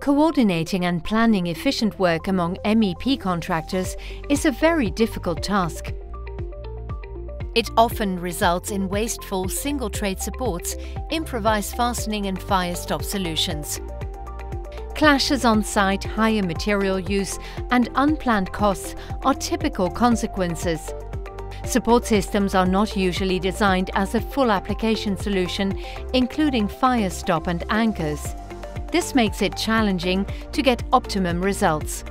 Coordinating and planning efficient work among MEP contractors is a very difficult task. It often results in wasteful single-trade supports, improvised fastening and fire-stop solutions. Clashes on site, higher material use and unplanned costs are typical consequences. Support systems are not usually designed as a full application solution, including fire-stop and anchors. This makes it challenging to get optimum results.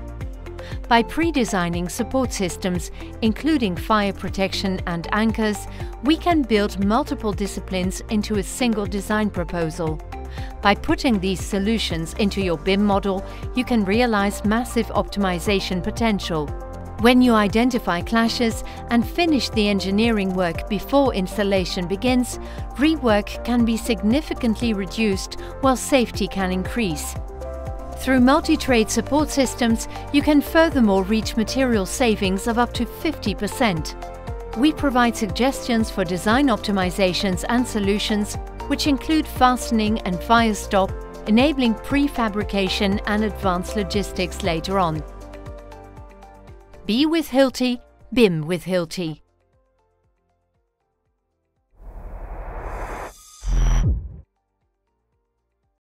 By pre-designing support systems, including fire protection and anchors, we can build multiple disciplines into a single design proposal. By putting these solutions into your BIM model, you can realize massive optimization potential. When you identify clashes and finish the engineering work before installation begins, rework can be significantly reduced while safety can increase. Through multi-trade support systems, you can furthermore reach material savings of up to 50%. We provide suggestions for design optimizations and solutions, which include fastening and fire stop, enabling prefabrication and advanced logistics later on. Be with Hilti, BIM with Hilti.